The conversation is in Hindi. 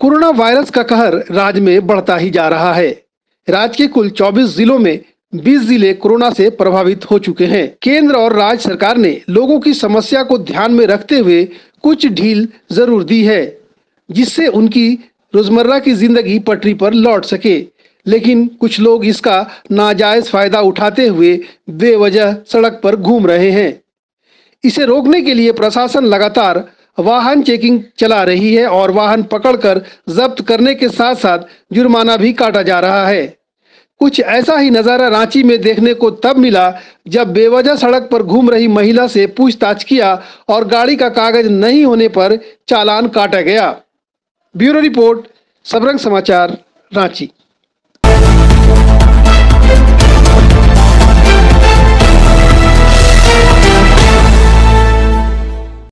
कोरोना वायरस का कहर राज्य में बढ़ता ही जा रहा है। राज्य के कुल 24 जिलों में 20 जिले कोरोना से प्रभावित हो चुके हैं। केंद्र और राज्य सरकार ने लोगों की समस्या को ध्यान में रखते हुए कुछ ढील जरूर दी है, जिससे उनकी रोजमर्रा की जिंदगी पटरी पर लौट सके, लेकिन कुछ लोग इसका नाजायज फायदा उठाते हुए बेवजह सड़क पर घूम रहे हैं। इसे रोकने के लिए प्रशासन लगातार वाहन चेकिंग चला रही है और वाहन पकड़कर जब्त करने के साथ साथ जुर्माना भी काटा जा रहा है। कुछ ऐसा ही नज़ारा रांची में देखने को तब मिला जब बेवजह सड़क पर घूम रही महिला से पूछताछ किया और गाड़ी का कागज नहीं होने पर चालान काटा गया। ब्यूरो रिपोर्ट, सबरंग समाचार, रांची।